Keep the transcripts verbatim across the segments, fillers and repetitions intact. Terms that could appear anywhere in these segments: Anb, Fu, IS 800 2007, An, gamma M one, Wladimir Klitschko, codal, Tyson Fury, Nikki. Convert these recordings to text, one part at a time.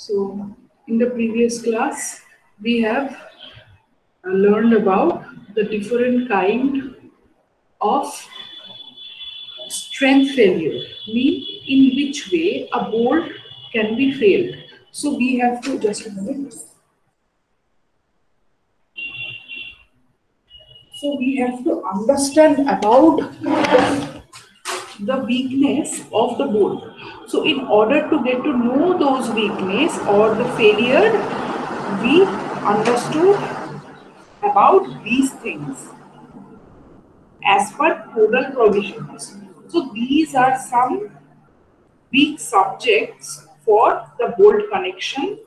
So in the previous class, we have learned about the different kind of strength failure, mean in which way a bolt can be failed. So we have to just remember. So we have to understand about the weakness of the bolt. So in order to get to know those weakness or the failure, we understood about these things as per codal provisions. So these are some weak subjects for the bolt connection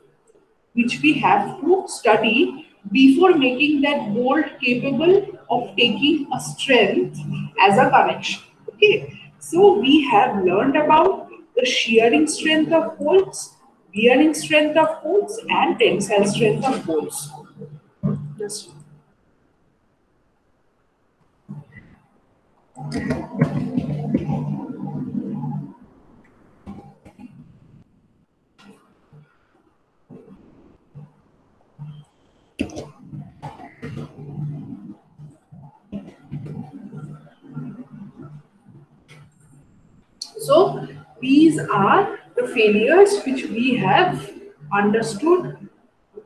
which we have to study before making that bolt capable of taking a strength as a connection. Okay, so we have learned about the shearing strength of bolts, wearing strength of bolts, and tensile strength of bolts. Just So these are the failures which we have understood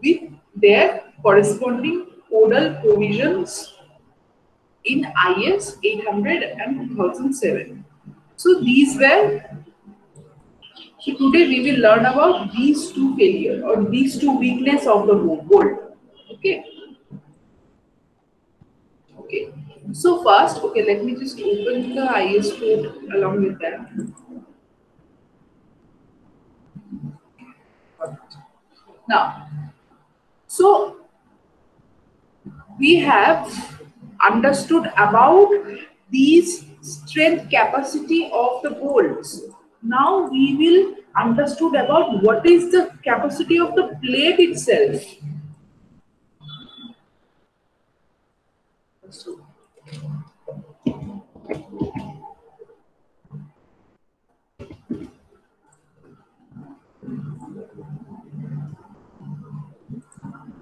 with their corresponding codal provisions in I S eight hundred and two thousand seven. So these were, so today we will learn about these two failures or these two weaknesses of the bolt. Okay. Okay. So first, okay, let me just open the I S code along with that. Now, so we have understood about these strength capacity of the bolts. Now we will understood about what is the capacity of the plate itself. So,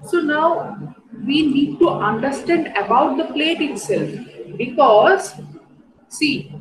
So now we need to understand about the plate itself, because see,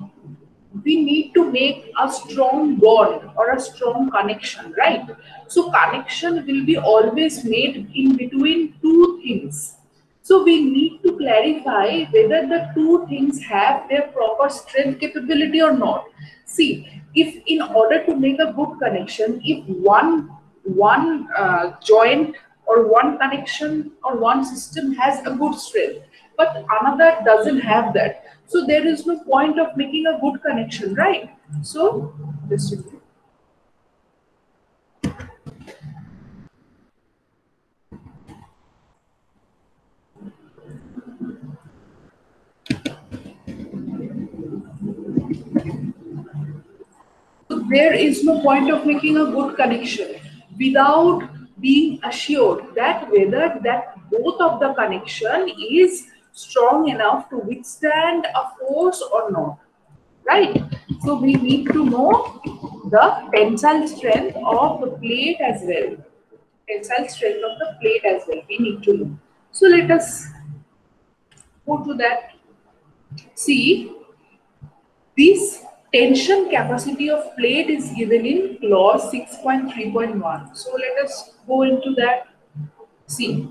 we need to make a strong bond or a strong connection, right? So connection will be always made in between two things. So we need to clarify whether the two things have their proper strength capability or not. See, if in order to make a good connection, if one, one uh, joint or one connection or one system has a good strength, but another doesn't have that. So there is no point of making a good connection, right? So this will be. So there is no point of making a good connection without being assured that whether that both of the connection is strong enough to withstand a force or not, right? So we need to know the tensile strength of the plate as well. Tensile strength of the plate as well, we need to know. So let us go to that. See, this tension capacity of plate is given in clause six point three point one. So let us go into that. See,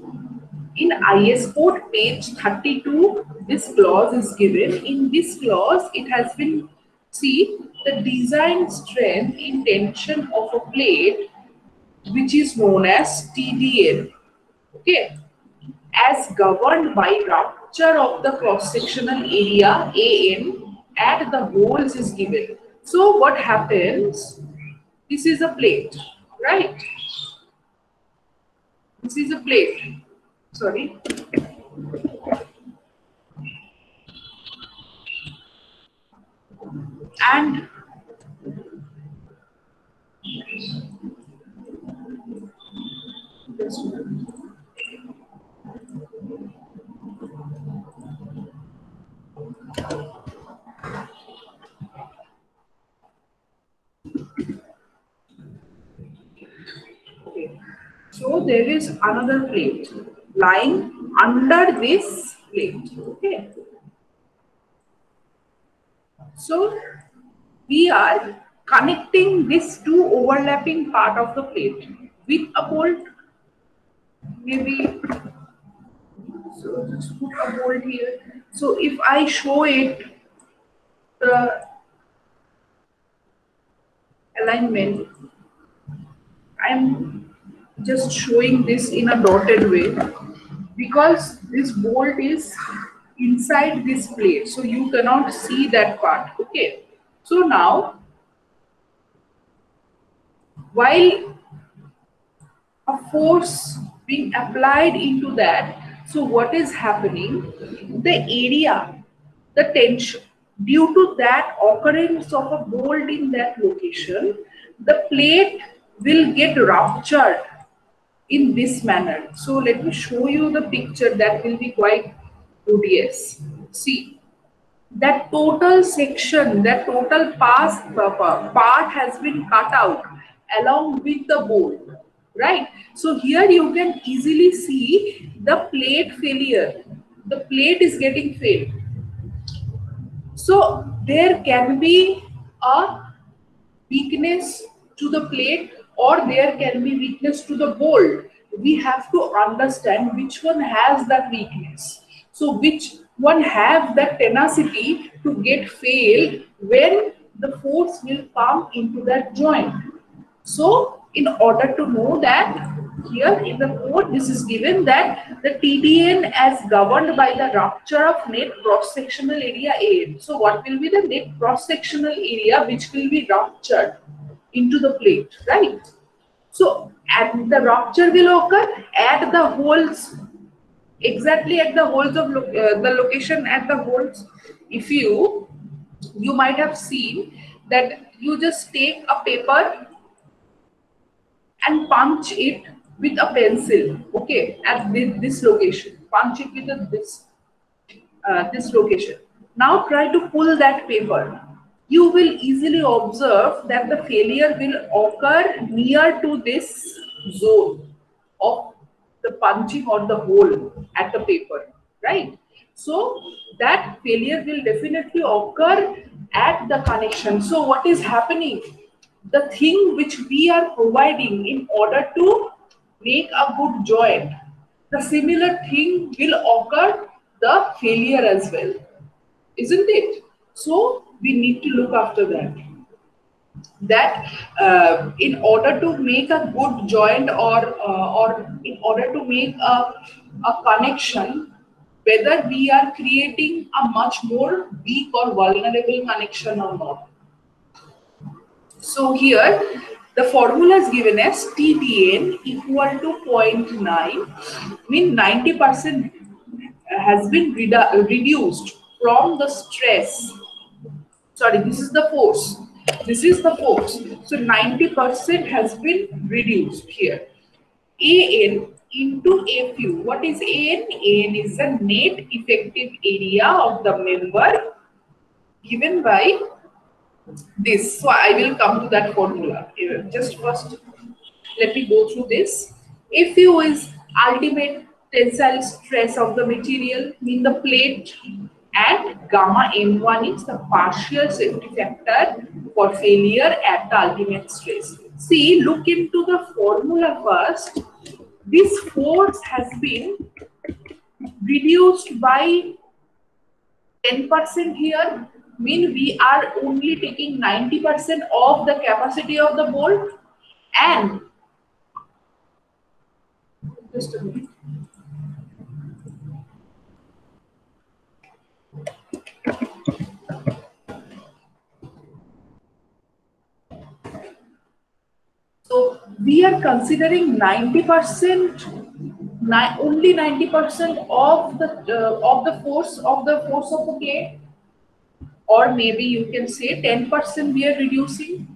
in I S code page thirty-two, this clause is given. In this clause, it has been, see, the design strength in tension of a plate, which is known as T D N, okay, as governed by rupture of the cross-sectional area A N. At the holes is given. So what happens? This is a plate, right? This is a plate. Sorry. And this one. Okay. So there is another plate lying under this plate. Okay. So we are connecting this two overlapping part of the plate with a bolt. Maybe so just put a bolt here. So if I show it the alignment, I'm just showing this in a dotted way because this bolt is inside this plate, so you cannot see that part. Okay, so now while a force being applied into that, so what is happening? The area, the tension due to that occurrence of a bolt in that location, the plate will get ruptured in this manner. So let me show you the picture that will be quite obvious. See, that total section, that total pass, part has been cut out along with the bolt, right? So here you can easily see the plate failure. The plate is getting failed. So there can be a weakness to the plate or there can be weakness to the bolt. We have to understand which one has that weakness. So which one have that tenacity to get failed when the force will come into that joint. So in order to know that, here in the code this is given that the T D N as governed by the rupture of net cross-sectional area A N. So what will be the net cross-sectional area which will be ruptured into the plate, right? So at the rupture will occur at the holes, exactly at the holes of lo uh, the location at the holes. If you, you might have seen that you just take a paper and punch it with a pencil, okay, at this location. Punch it with a, this uh, this location. Now try to pull that paper. You will easily observe that the failure will occur near to this zone of the punching or the hole at the paper, right? So that failure will definitely occur at the connection. So what is happening? The thing which we are providing in order to make a good joint, the similar thing will occur the failure as well, isn't it? So we need to look after that. That uh, in order to make a good joint or uh, or in order to make a a connection, whether we are creating a much more weak or vulnerable connection or not. So here the formula is given as T D N equal to zero point nine, mean ninety percent has been redu reduced from the stress. Sorry, this is the force. This is the force. So ninety percent has been reduced here. An into Fu. What is An? An is the net effective area of the member given by this. So I will come to that formula. Just first let me go through this. Fu is ultimate tensile stress of the material, mean the plate, and gamma M one is the partial safety factor for failure at the ultimate stress. See, look into the formula first. This force has been reduced by ten percent here. Mean we are only taking ninety percent of the capacity of the bolt, and just a minute. So we are considering ninety percent, only ninety percent of the uh, of the force of the force of the plate. Or maybe you can say ten percent we are reducing.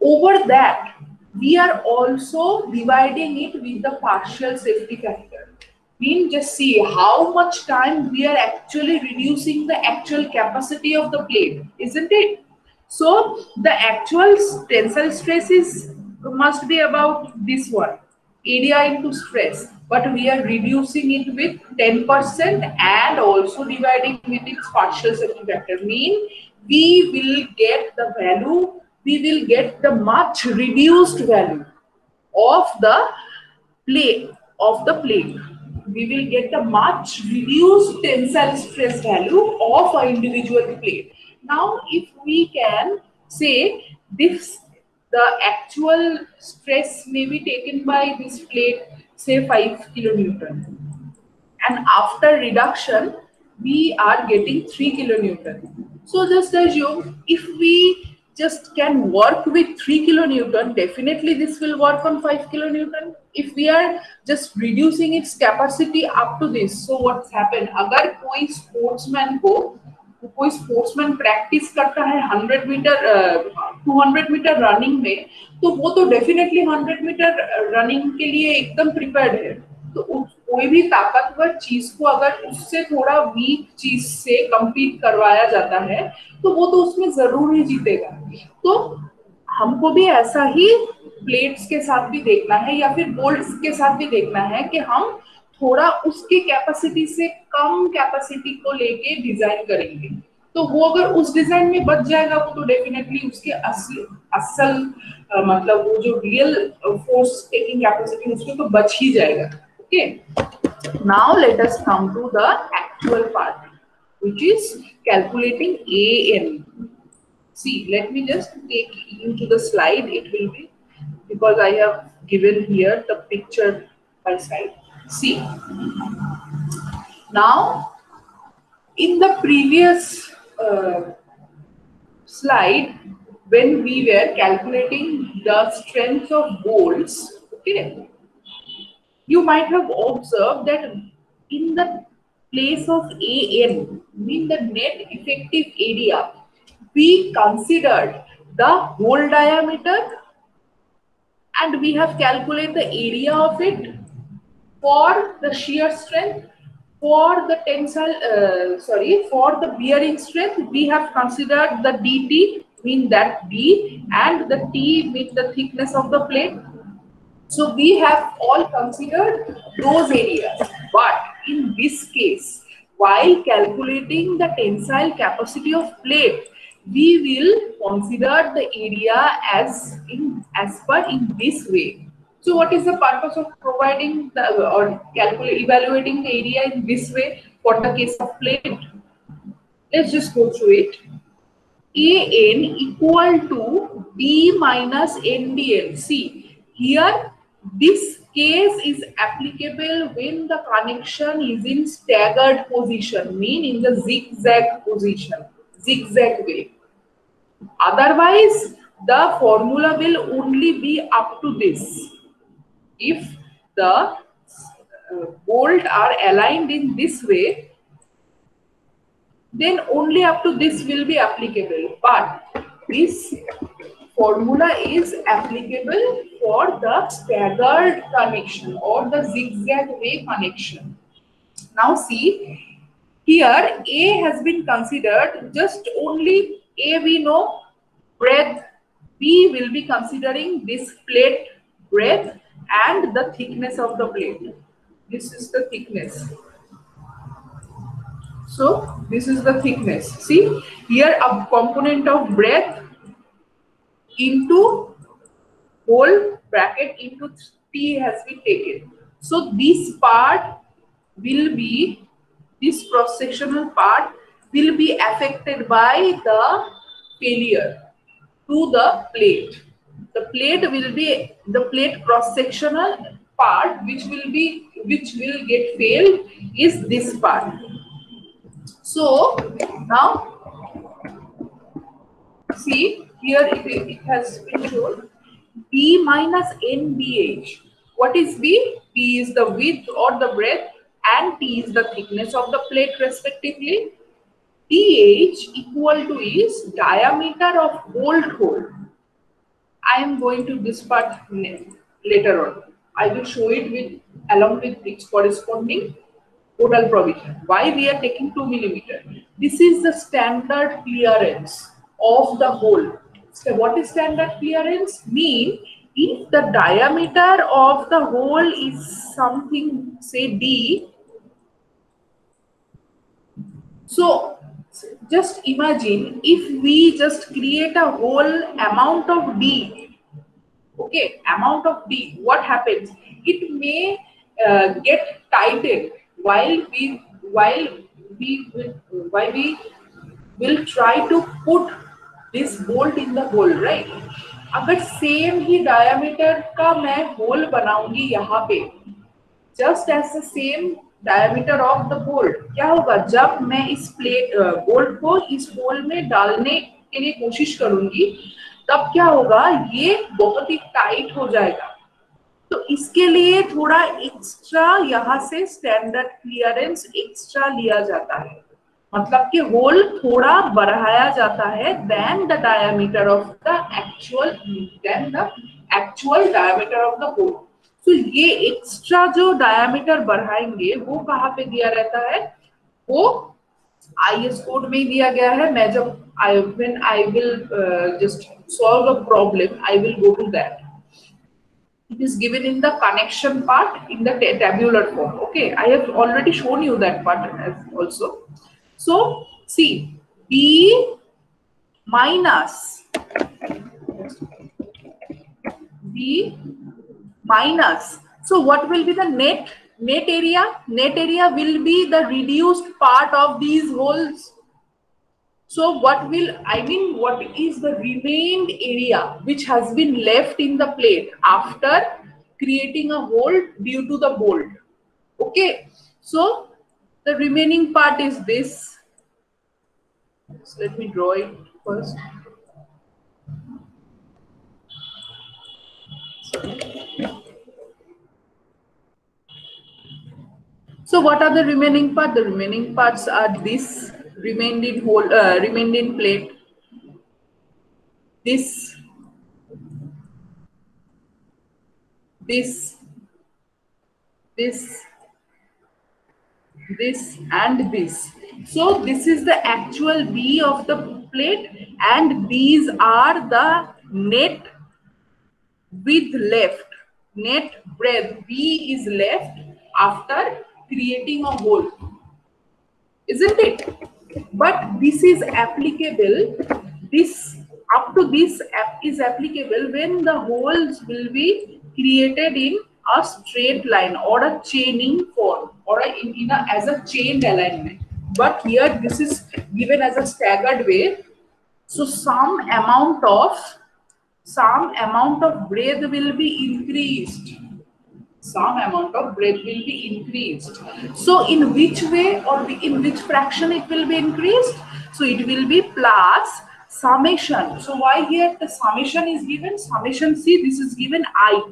Over that, we are also dividing it with the partial safety factor. Mean just see how much time we are actually reducing the actual capacity of the plate, isn't it? So the actual tensile stress is, must be about this one. area into stress, but we are reducing it with ten percent and also dividing with its partial second factor. Mean we will get the value, we will get the much reduced value of the plate, of the plate. We will get the much reduced tensile stress value of our individual plate. Now, if we can say this, the actual stress may be taken by this plate, say five kilonewton, and after reduction we are getting three kilonewton. So just assume if we just can work with three kilonewton, definitely this will work on five kilonewton. If we are just reducing its capacity up to this, so what's happened? अगर कोई sportsman को कोई sportsman practice करता है hundred metre two hundred metre running में, तो वो तो डेफिनेटली हंड्रेड मीटर रनिंग के लिए एकदम प्रिपेयर्ड है. तो कोई भी ताकतवर चीज को अगर उससे थोड़ा वीक चीज से कम्पीट करवाया जाता है तो वो तो उसमें जरूर ही जीतेगा. तो हमको भी ऐसा ही प्लेट्स के साथ भी देखना है या फिर बोल्ट्स के साथ भी देखना है कि हम थोड़ा उसके कैपेसिटी से कम कैपेसिटी को लेके डिजाइन करेंगे, तो वो अगर उस डिजाइन में बच जाएगा वो तो डेफिनेटली उसके असल असल आ, मतलब वो जो रियल फोर्स टेकिंग कैपेसिटी उसमें तो बच ही जाएगा. Okay, now let us come to the actual part which is calculating A N. See let me just take you to the slide. It will be because I have given here the picture by slide. See, now in the previous uh, slide when we were calculating the strength of bolts, okay, you might have observed that in the place of A N, mean the net effective area, we considered the hole diameter and we have calculated the area of it for the shear strength, for the tensile uh, sorry for the bearing strength we have considered the dt, mean that B, and the T with the thickness of the plate. So we have all considered those areas, but in this case while calculating the tensile capacity of plate we will consider the area as in as per in this way. So what is the purpose of providing the, or calculating, evaluating the area in this way for the case of plate? Let's just go through it. A N equal to D minus N D N. See, here this case is applicable when the connection is in staggered position, mean in the zigzag position, zigzag way. Otherwise, the formula will only be up to this. If the uh, bolts are aligned in this way, then only up to this will be applicable, but this formula is applicable for the staggered connection or the zigzag way connection. Now see, here A has been considered, just only A we know breadth, B will be considering this plate breadth and the thickness of the plate. This is the thickness, so this is the thickness. See, here a component of breadth into whole bracket into T has been taken, so this part will be, this cross sectional part will be affected by the failure to the plate. The plate will be, the plate cross sectional part which will be, which will get failed is this part. So now see, here it, it has been shown B minus N B H. What is B? B is the width or the breadth and T is the thickness of the plate respectively. T H equal to is diameter of bolt hole. I am going to this part later on. I will show it with along with its corresponding total provision. Why we are taking two millimeter? This is the standard clearance of the hole. So what is standard clearance? Mean If the diameter of the hole is something, say d, so just imagine if we just create a whole amount of d, okay, amount of d, what happens? It may uh, get tightened while we while we will, while we will try to put this bolt in the hole, right? अगर same ही diameter का मैं hole बनाऊंगी यहाँ पे, just as the same diameter of the bolt, क्या होगा? जब मैं इस प्लेट बोल्ट को इस होल में डालने के लिए कोशिश करूंगी, तब क्या होगा? ये बहुत ही टाइट हो जाएगा। तो इसके लिए थोड़ा एक्स्ट्रा यहाँ से स्टैंडर्ड क्लियरेंस एक्स्ट्रा लिया जाता है, मतलब कि होल थोड़ा बढ़ाया जाता है then the diameter of the actual then the actual diameter of the hole. तो ये एक्स्ट्रा जो डायमीटर बढ़ाएंगे वो कहाँ पे दिया रहता है? वो आईएस कोड में दिया गया है। मैं जब I when I will just solve a problem, I will go to that. It is given in the connection part in the tabular form. Okay, I have already shown you that part also. So see, b minus b minus. So what will be the net net area? Net area will be the reduced part of these holes. So what will I mean? What is the remained area which has been left in the plate after creating a hole due to the bolt? Okay, so the remaining part is this. So let me draw it first. So what are the remaining part? The remaining parts are this remained in hole, uh, remained in plate, this, this, this, this and this. So this is the actual B of the plate, and these are the net width left, net breadth B is left after creating a hole, isn't it? But this is applicable, this up to this app is applicable when the holes will be created in a straight line or a chaining form or a, in, in a, as a chained alignment. But here this is given as a staggered way, so some amount of some amount of breadth will be increased, some amount of breadth will be increased. So in which way or in which fraction it will be increased? So it will be plus summation. So why here the summation is given? Summation, see, this is given I.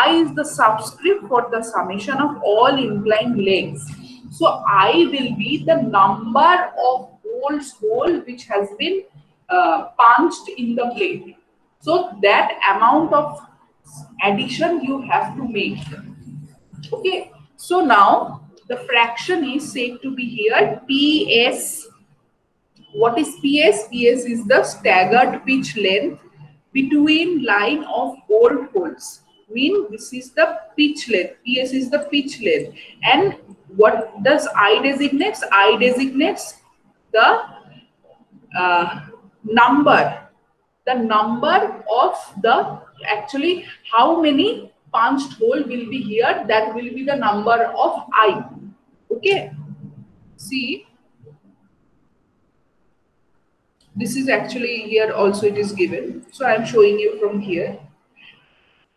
I is the subscript for the summation of all inclined legs. So I will be the number of holes hole which has been uh, punched in the plate. So that amount of addition you have to make. Okay, so now the fraction is said to be here P S. What is P S? P S is the staggered pitch length between line of bolt holes. Mean this is the pitch length. P S is the pitch length. And what does I designates? I designates the uh, number, the number of the actually how many punched hole will be here, that will be the number of I. Okay, see, this is actually here also it is given, so I am showing you from here.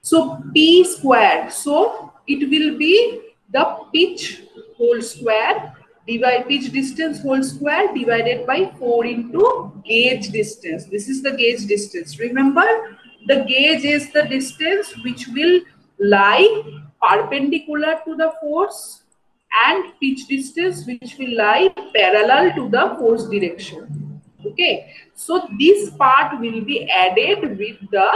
So P square, so it will be the pitch hole square divide pitch distance whole square divided by four into gauge distance. This is the gauge distance. Remember, the gauge is the distance which will lie perpendicular to the force, and pitch distance which will lie parallel to the force direction. Okay, so this part will be added with the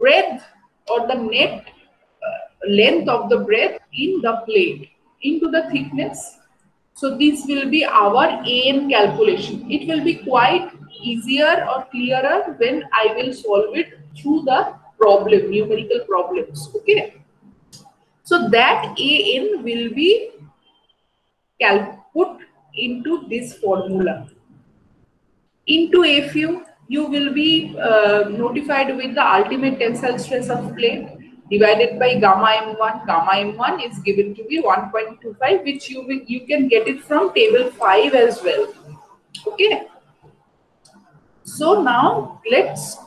breadth or the net uh, length of the breadth in the plate into the thickness. So this will be our An calculation. It will be quite easier or clearer when I will solve it through the problem, numerical problems. Okay, so that An will be put into this formula. Into A F U, you will be uh, notified with the ultimate tensile stress of plate divided by gamma M one. Gamma M one is given to be one point two five, which you will you can get it from table five as well. Okay. So now let's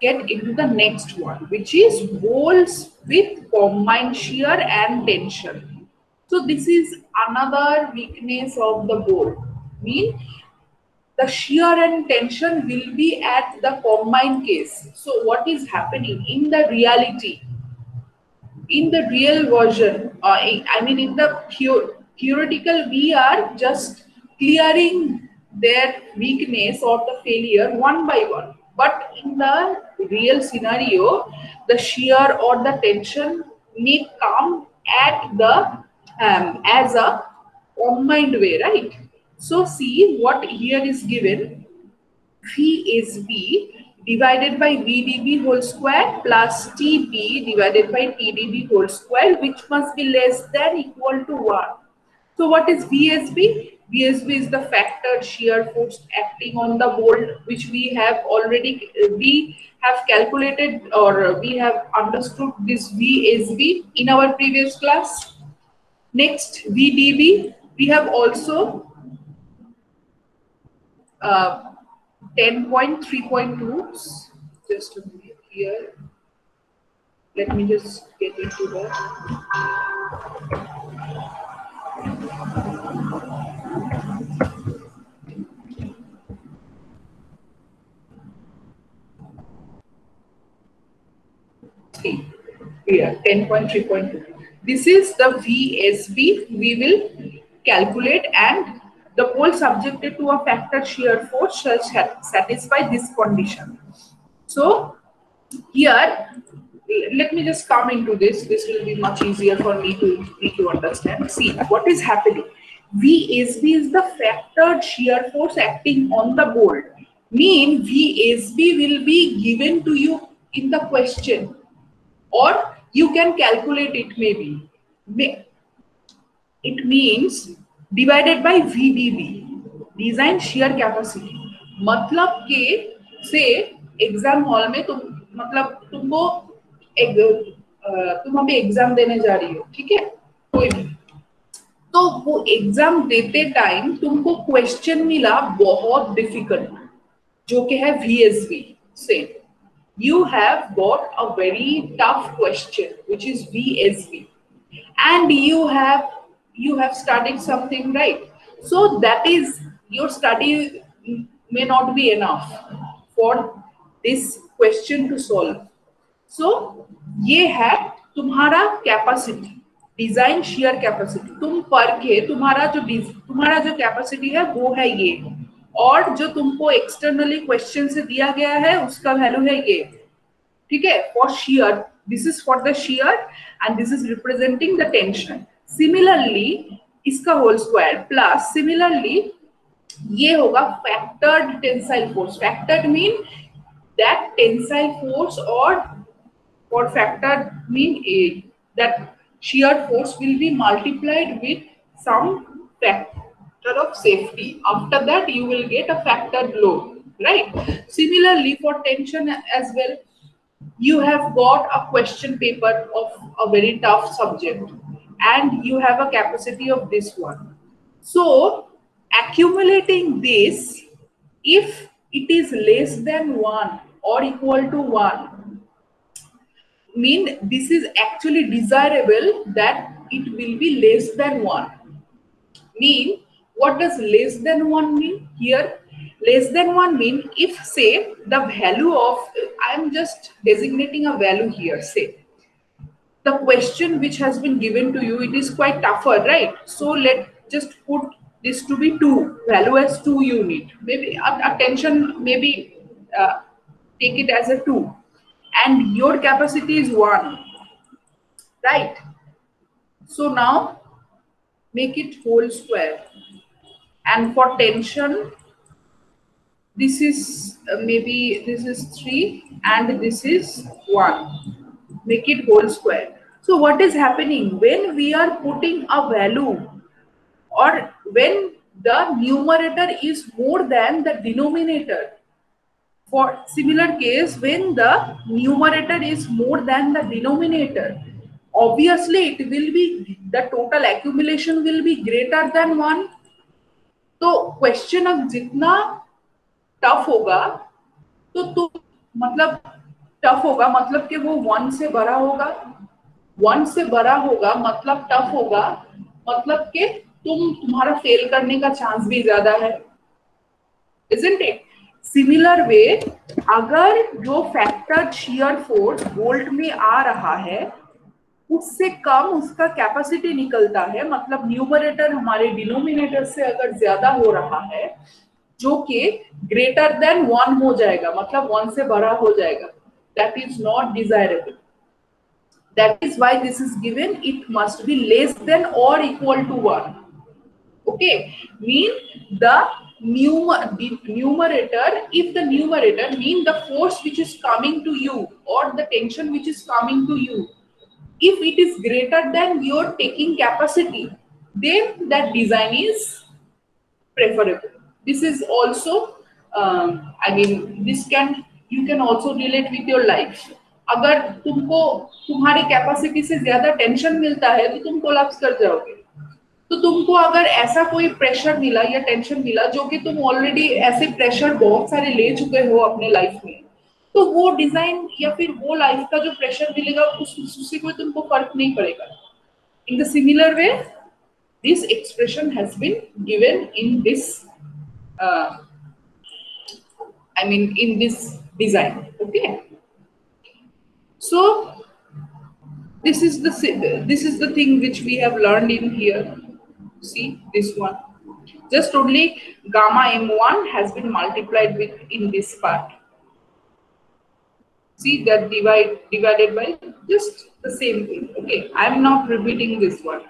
get into the next one, which is walls with combined shear and tension. So this is another weakness of the board. Mean the shear and tension will be at the combined case. So what is happening in the reality, in the real version, uh, I mean in the pure, theoretical, we are just clearing their weakness or the failure one by one. But in the real scenario, the shear or the tension may come at the um, as a combined way, right? So see what here is given: V S B divided by V D B whole square plus T B divided by T D B whole square, which must be less than equal to one. So what is V S B? V S B is the factor shear force acting on the board, which we have already we have calculated or we have understood this V S B in our previous class. Next, V D B, we have also uh, ten point three point two. Just a minute here. Let me just get into that. Here, ten point three point two. This is the V S B we will calculate, and the pole subjected to a factor shear force shall satisfy this condition. So here, let me just come into this. This will be much easier for me to make you understand. See what is happening. V S B is the factor shear force acting on the board. Mean V S B will be given to you in the question, or you can calculate it maybe. It means divided by V D B, design shear capacity. मतलब के से exam hall में तुम मतलब तुमको एक, तुम अभी एग्जाम देने जा रही हो, ठीक है, कोई भी, तो वो एग्जाम देते टाइम तुमको क्वेश्चन मिला बहुत डिफिकल्ट जो कि है V S B से. You have got a very tough question, which is V S B, and you have you have studied something, right? So that is your study may not be enough for this question to solve. So ये है तुम्हारा capacity, design shear capacity. तुम फर्क है तुम्हारा जो तुम्हारा जो capacity है वो है ये, और जो तुमको एक्सटर्नली क्वेश्चन से दिया गया है उसका वैल्यू है ये, ठीक है, for shear. This is for the shear and this is representing the tension. Similarly इसका होल स्क्वायर प्लस सिमिलरली ये होगा factored tensile force. Factored mean that tensile force और और factored mean that shear force will be multiplied with some factor of safety. After that you will get a factored load, right? Similarly for tension as well, you have got a question paper of a very tough subject and you have a capacity of this one. So accumulating this, if it is less than one or equal to one, mean this is actually desirable that it will be less than one. Mean what does less than one mean here? Less than one mean if say the value of, I am just designating a value here, say the question which has been given to you, it is quite tougher, right? So let just put this to be two, value as two unit, maybe attention, maybe uh, take it as a two, and your capacity is one, right? So now make it whole square. And for tension, this is uh, maybe this is three and this is one. Make it whole square. So what is happening when we are putting a value, or when the numerator is more than the denominator? For similar case, when the numerator is more than the denominator, obviously it will be, the total accumulation will be greater than one. तो question अब जितना tough होगा तो तो मतलब tough होगा मतलब कि वो वन से बड़ा होगा, वन से बड़ा होगा मतलब टफ होगा, मतलब कि तुम तुम्हारा फेल करने का चांस भी ज्यादा है, isn't it? सिमिलर वे अगर जो फैक्टर शीयर फोर्स वोल्ट में आ रहा है उससे कम उसका कैपेसिटी निकलता है, मतलब न्यूमरेटर हमारे डिनोमिनेटर से अगर ज्यादा हो रहा है जो कि ग्रेटर देन वन हो जाएगा, मतलब वन से बड़ा हो जाएगा, that is not desirable, that is why this is given it must be less than और equal to one. Okay, mean the numerator, if the numerator mean the force which is coming to you or the tension which is coming to you, if it is greater than your taking capacity, then that design is preferable. This is also um, I mean this can you can also relate with your life. अगर तुमको तुम्हारी capacity से ज्यादा tension मिलता है तो तुम collapse कर जाओगे. तो तुमको अगर ऐसा कोई प्रेशर मिला या टेंशन मिला जो कि तुम ऑलरेडी ऐसे प्रेशर बहुत सारे ले चुके हो अपने लाइफ में, तो वो डिजाइन या फिर वो लाइफ का जो प्रेशर मिलेगा उस उससे कोई तुमको फर्क नहीं पड़ेगा. In the similar way this expression has been given in this I mean in this design. Okay, so this is the this is the thing which we have learned in here. See this one, just only gamma M one has been multiplied with in this part. See that divide divided by just the same thing. Okay, I am not repeating this one.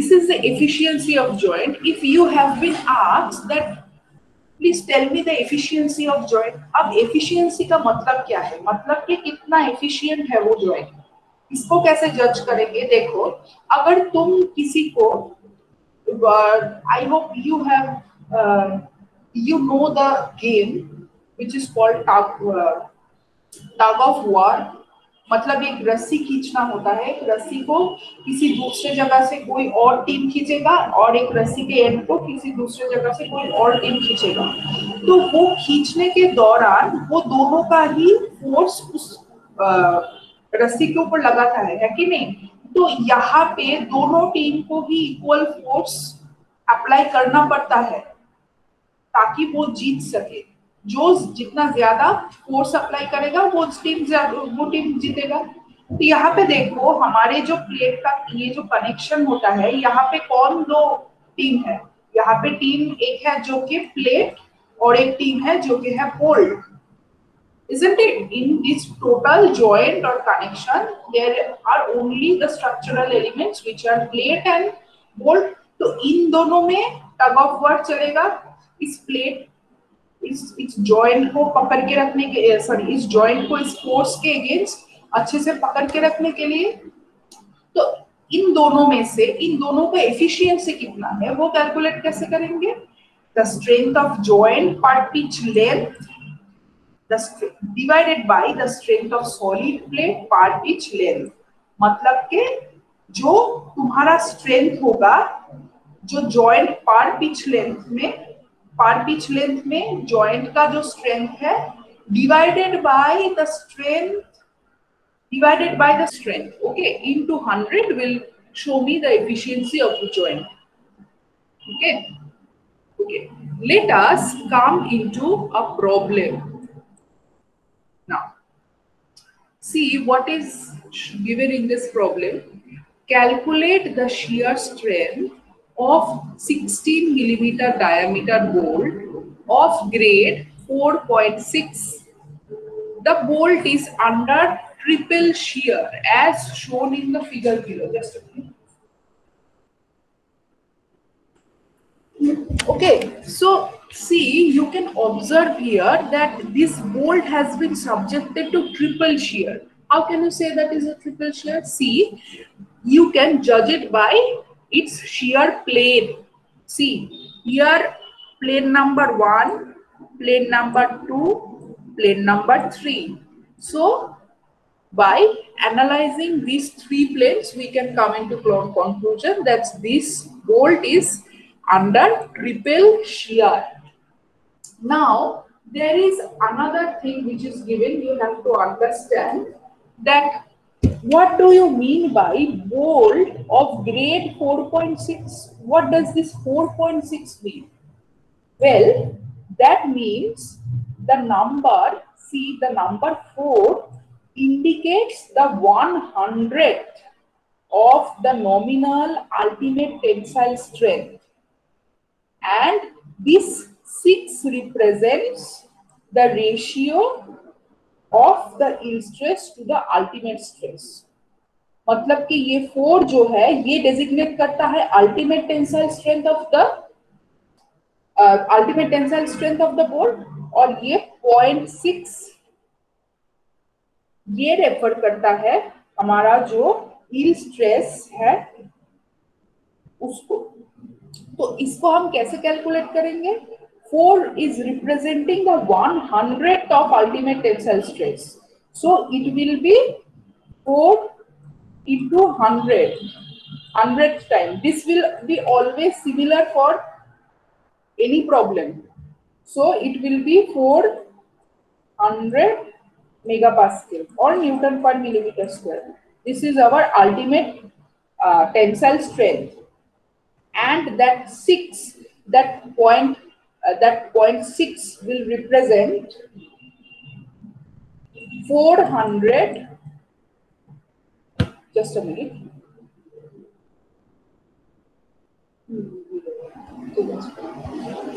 This is the efficiency of joint. If you have been asked that, please tell me the efficiency of joint. अब efficiency का मतलब क्या है? मतलब कि कितना efficient है वो joint? इसको कैसे जज करेंगे? देखो, अगर तुम किसी को, I hope you have you know the game which is called tug of war. मतलब एक रस्सी खींचना होता है, एक रस्सी को किसी दूसरे जगह से कोई और टीम खींचेगा और एक रस्सी के एंड को किसी दूसरे जगह से कोई और टीम खींचेगा. तो वो खींचने के दौरान वो दोनों का ही फोर्स उस uh, रस्सी के ऊपर लगाता है, है कि नहीं? तो यहाँ पे दोनों टीम को ही इक्वल फोर्स अप्लाई करना पड़ता है ताकि वो जीत सके. जो जितना ज्यादा फोर्स अप्लाई करेगा वो टीम वो टीम जीतेगा. तो यहाँ पे देखो, हमारे जो प्लेट का ये जो कनेक्शन होता है, यहाँ पे कौन दो टीम है? यहाँ पे टीम एक है जो कि प्लेट और एक टीम है जो कि है hold. Isn't it? In this total joint or connection, there are only the structural elements which are plate and bolt. So in दोनों में tug of war चलेगा. इस plate इस इस joint को पकड़ के रखने के, sorry, इस joint को इस force के against अच्छे से पकड़ के रखने के लिए. तो इन दोनों में से इन दोनों का efficiency कितना है वो calculate कैसे करेंगे? The strength of joint per each length The divided by the strength of solid plate part each length. मतलब के जो तुम्हारा strength होगा, जो joint part each length में part each length में joint का जो strength है divided by the strength divided by the strength. Okay, into hundred will show me the efficiency of the joint. Okay, okay. Let us come into a problem. Now, see what is given in this problem. Calculate the shear strength of sixteen millimeter diameter bolt of grade four point six. The bolt is under triple shear as shown in the figure below. Just a minute. Okay, so see, you can observe here that this bolt has been subjected to triple shear. How can you say that is a triple shear? See, you can judge it by its shear plane. See, here plane number one, plane number two, plane number three. So, by analyzing these three planes, we can come into conclusion that this bolt is under triple shear. Now, there is another thing which is given. You have to understand that what do you mean by bolt of grade four point six? What does this four point six mean? Well, that means the number, see the number four indicates the one hundredth of the nominal ultimate tensile strength. And this six represents the ratio of the ill stress to the ultimate stress. मतलब कि ये four जो है ये designate करता है ultimate tensile strength of the uh, ultimate tensile strength of the bolt और ये zero point six ये रेफर करता है हमारा जो ill stress है उसको. तो इसको हम कैसे कैलकुलेट करेंगे? Four is representing the one hundredth of ultimate tensile stress, so it will be four into hundred, hundredth time. This will be always similar for any problem, so it will be four hundred megapascal or Newton per millimeter square. This is our ultimate uh, tensile strength, and that six, that point. Uh, that zero point six will represent four hundred, just a minute,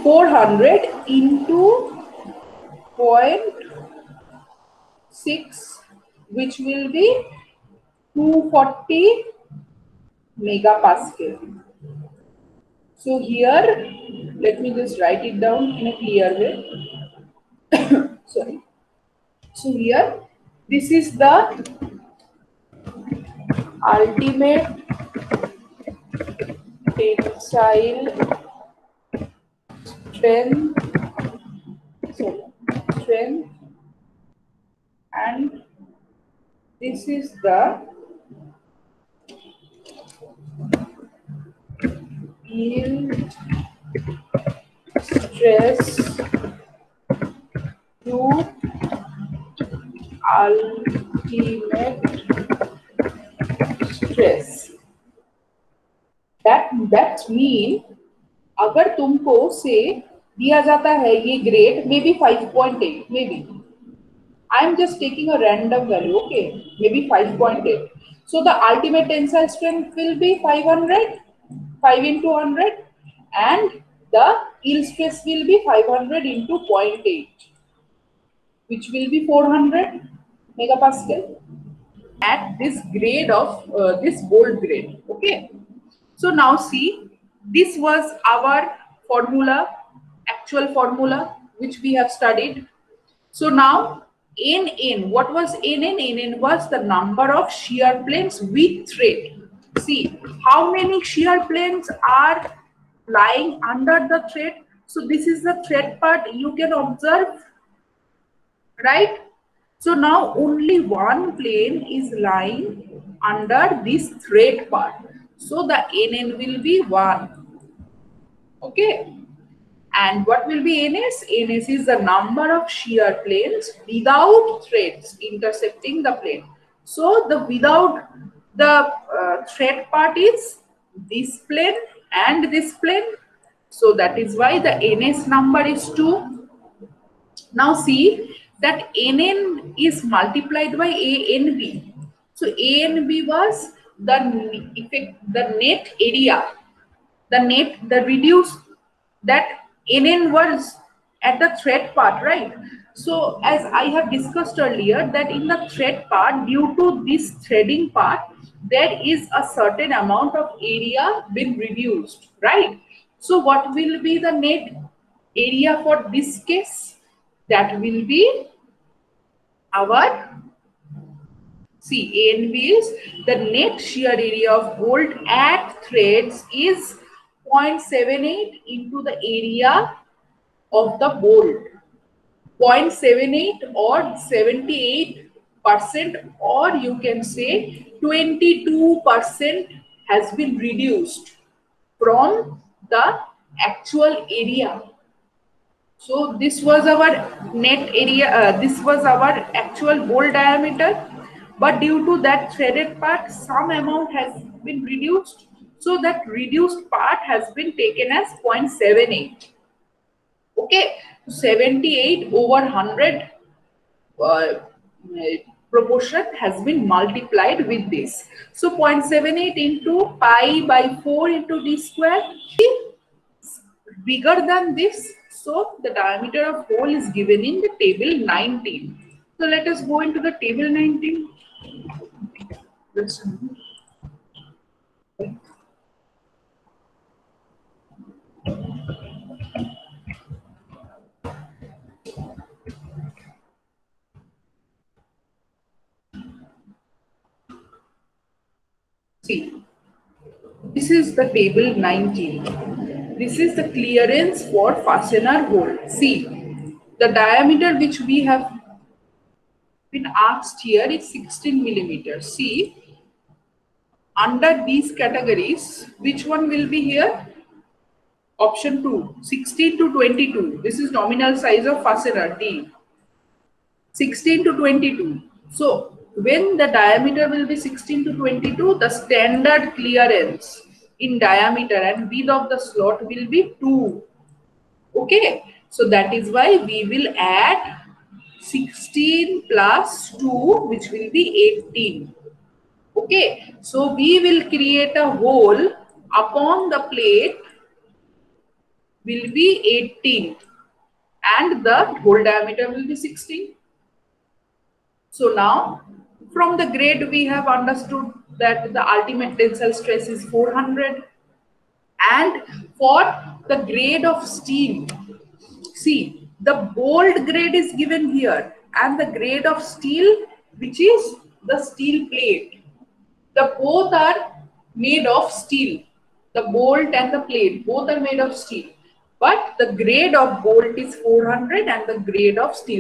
four hundred into zero point six, which will be two hundred forty megapascal. So here, let me just write it down in a clear way. Sorry. So here, this is the ultimate tensile strength, sorry, strength, and this is the yield stress to ultimate stress. That that mean अगर तुमको से दिया जाता है ये grade maybe five point eight, maybe I am just taking a random value, okay, maybe five point eight. So the ultimate tensile strength will be five hundred. five into one hundred, and the ill stress will be five hundred into zero point eight, which will be four hundred megapascal at this grade of uh, this bolt grade. Okay. So now see, this was our formula, actual formula which we have studied. So now N N, what was N N? N N was the number of shear planes with thread. See how many shear planes are lying under the thread. So this is the thread part, you can observe, right? So now only one plane is lying under this thread part. So the N N will be one. Okay. And what will be N S? N S is the number of shear planes without threads intercepting the plane. So the without the uh, thread part is this plane and this plane, so that is why the N S number is two. Now see that N N is multiplied by A N B. So A N B was the effect, the net area, the net, the reduced, that N N was at the thread part, right? So as I have discussed earlier, that in the thread part, due to this threading part, there is a certain amount of area being reduced, right? So what will be the net area for this case? That will be our see Anb is the net shear area of bolt at threads is zero point seven eight into the area of the bolt. zero point seven eight or seventy-eight percent or you can say twenty-two percent has been reduced from the actual area. So this was our net area, uh, this was our actual bolt diameter, but due to that threaded part some amount has been reduced, so that reduced part has been taken as zero point seven eight. Okay, seventy-eight over one hundred uh, proportion has been multiplied with this. So zero point seven eight into pi by four into d square is bigger than this. So the diameter of hole is given in the table nineteen. So let us go into the table nineteen. See, this is the table nineteen. This is the clearance for fastener hole. See, the diameter which we have been asked here is sixteen millimeters. See, under these categories, which one will be here? Option two, sixteen to twenty-two. This is nominal size of fastener D. sixteen to twenty-two. So, when the diameter will be sixteen to twenty-two, the standard clearance in diameter and width of the slot will be two. Okay, so that is why we will add sixteen plus two, which will be eighteen. Okay, so we will create a hole upon the plate will be eighteen and the hole diameter will be sixteen. So now, from the grade, we have understood that the ultimate tensile stress is four hundred. And for the grade of steel, see, the bolt grade is given here and the grade of steel, which is the steel plate. The both are made of steel. The bolt and the plate, both are made of steel. But the grade of bolt is four hundred and the grade of steel